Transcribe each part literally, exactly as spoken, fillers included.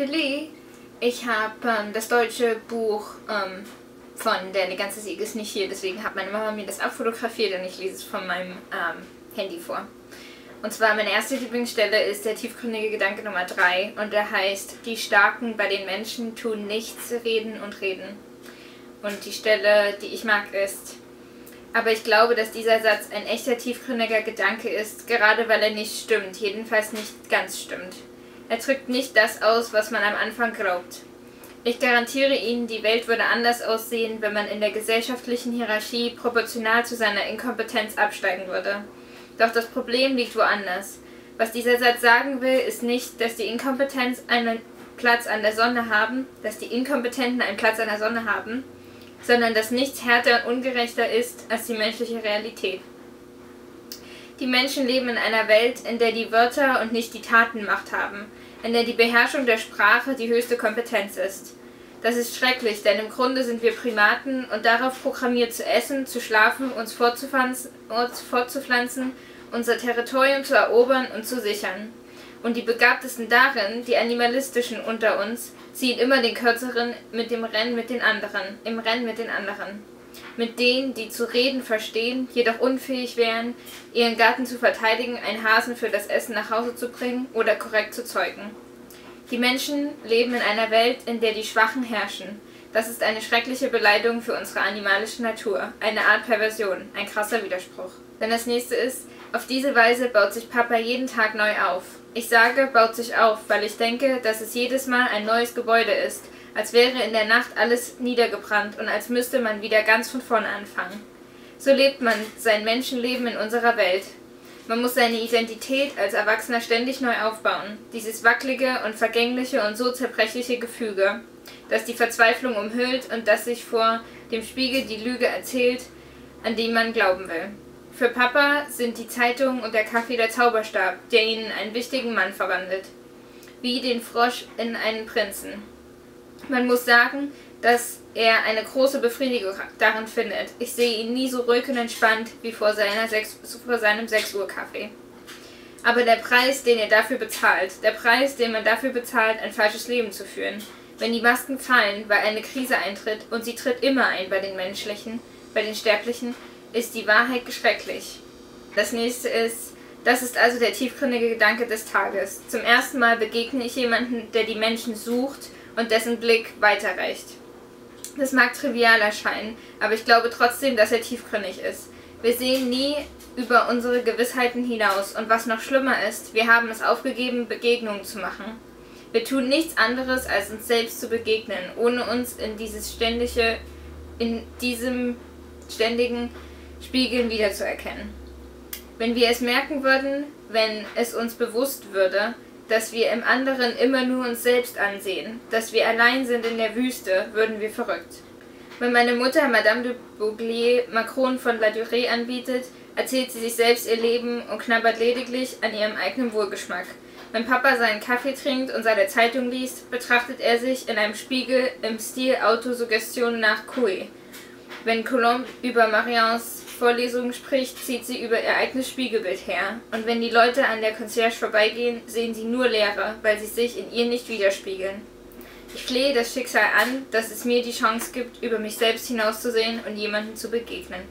Atelier. Ich habe ähm, das deutsche Buch ähm, von der ganze Sieg ist nicht hier, deswegen hat meine Mama mir das abfotografiert und ich lese es von meinem ähm, Handy vor. Und zwar meine erste Lieblingsstelle ist der tiefgründige Gedanke Nummer drei und der heißt: Die Starken bei den Menschen tun nichts, reden und reden. Und die Stelle, die ich mag, ist: Aber ich glaube, dass dieser Satz ein echter tiefgründiger Gedanke ist, gerade weil er nicht stimmt, jedenfalls nicht ganz stimmt. Er drückt nicht das aus, was man am Anfang glaubt. Ich garantiere Ihnen, die Welt würde anders aussehen, wenn man in der gesellschaftlichen Hierarchie proportional zu seiner Inkompetenz absteigen würde. Doch das Problem liegt woanders. Was dieser Satz sagen will, ist nicht, dass die Inkompetenz einen Platz an der Sonne haben, dass die Inkompetenten einen Platz an der Sonne haben, sondern dass nichts härter und ungerechter ist als die menschliche Realität. Die Menschen leben in einer Welt, in der die Wörter und nicht die Taten Macht haben, in der die Beherrschung der Sprache die höchste Kompetenz ist. Das ist schrecklich, denn im Grunde sind wir Primaten und darauf programmiert zu essen, zu schlafen, uns fortzupflanzen, unser Territorium zu erobern und zu sichern. Und die Begabtesten darin, die Animalistischen unter uns, ziehen immer den Kürzeren mit dem Rennen mit den anderen, im Rennen mit den anderen. Mit denen, die zu reden verstehen, jedoch unfähig wären, ihren Garten zu verteidigen, einen Hasen für das Essen nach Hause zu bringen oder korrekt zu zeugen. Die Menschen leben in einer Welt, in der die Schwachen herrschen. Das ist eine schreckliche Beleidigung für unsere animalische Natur, eine Art Perversion, ein krasser Widerspruch. Denn das nächste ist: Auf diese Weise baut sich Papa jeden Tag neu auf. Ich sage, baut sich auf, weil ich denke, dass es jedes Mal ein neues Gebäude ist, als wäre in der Nacht alles niedergebrannt und als müsste man wieder ganz von vorne anfangen. So lebt man sein Menschenleben in unserer Welt. Man muss seine Identität als Erwachsener ständig neu aufbauen, dieses wackelige und vergängliche und so zerbrechliche Gefüge, das die Verzweiflung umhüllt und das sich vor dem Spiegel die Lüge erzählt, an die man glauben will. Für Papa sind die Zeitungen und der Kaffee der Zauberstab, der ihn in einen wichtigen Mann verwandelt. Wie den Frosch in einen Prinzen. Man muss sagen, dass er eine große Befriedigung darin findet. Ich sehe ihn nie so ruhig und entspannt wie vor, seiner sechs, vor seinem sechs Uhr Kaffee. Aber der Preis, den er dafür bezahlt, der Preis, den man dafür bezahlt, ein falsches Leben zu führen. Wenn die Masken fallen, weil eine Krise eintritt, und sie tritt immer ein bei den Menschlichen, bei den Sterblichen, ist die Wahrheit schrecklich. Das nächste ist: Das ist also der tiefgründige Gedanke des Tages. Zum ersten Mal begegne ich jemanden, der die Menschen sucht und dessen Blick weiterreicht. Das mag trivial erscheinen, aber ich glaube trotzdem, dass er tiefgründig ist. Wir sehen nie über unsere Gewissheiten hinaus und was noch schlimmer ist, wir haben es aufgegeben, Begegnungen zu machen. Wir tun nichts anderes, als uns selbst zu begegnen, ohne uns in dieses ständige, in diesem ständigen Spiegeln wiederzuerkennen. Wenn wir es merken würden, wenn es uns bewusst würde, dass wir im anderen immer nur uns selbst ansehen, dass wir allein sind in der Wüste, würden wir verrückt. Wenn meine Mutter Madame de Bouglier Macron von La Durée anbietet, erzählt sie sich selbst ihr Leben und knabbert lediglich an ihrem eigenen Wohlgeschmack. Wenn Papa seinen Kaffee trinkt und seine Zeitung liest, betrachtet er sich in einem Spiegel im Stil Autosuggestion nach Coué. Wenn Colomb über Marians Vorlesungen spricht, zieht sie über ihr eigenes Spiegelbild her. Und wenn die Leute an der Concierge vorbeigehen, sehen sie nur Leere, weil sie sich in ihr nicht widerspiegeln. Ich flehe das Schicksal an, dass es mir die Chance gibt, über mich selbst hinauszusehen und jemandem zu begegnen.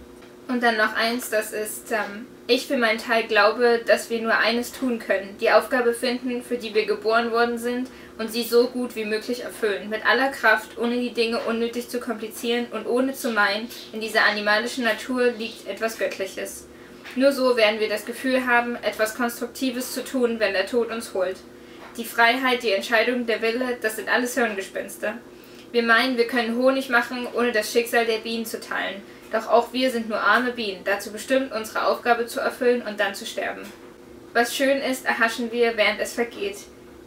Und dann noch eins, das ist, ähm, ich für meinen Teil glaube, dass wir nur eines tun können, die Aufgabe finden, für die wir geboren worden sind und sie so gut wie möglich erfüllen, mit aller Kraft, ohne die Dinge unnötig zu komplizieren und ohne zu meinen, in dieser animalischen Natur liegt etwas Göttliches. Nur so werden wir das Gefühl haben, etwas Konstruktives zu tun, wenn der Tod uns holt. Die Freiheit, die Entscheidung, der Wille, das sind alles Hirngespinste. Wir meinen, wir können Honig machen, ohne das Schicksal der Bienen zu teilen. Doch auch wir sind nur arme Bienen, dazu bestimmt, unsere Aufgabe zu erfüllen und dann zu sterben. Was schön ist, erhaschen wir, während es vergeht.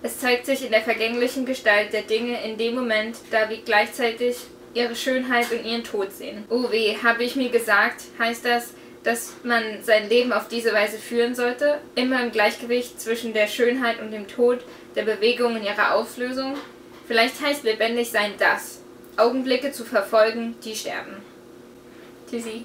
Es zeigt sich in der vergänglichen Gestalt der Dinge in dem Moment, da wir gleichzeitig ihre Schönheit und ihren Tod sehen. Oh weh, habe ich mir gesagt, heißt das, dass man sein Leben auf diese Weise führen sollte? Immer im Gleichgewicht zwischen der Schönheit und dem Tod, der Bewegung und ihrer Auflösung? Vielleicht heißt lebendig sein das, Augenblicke zu verfolgen, die sterben. Susie.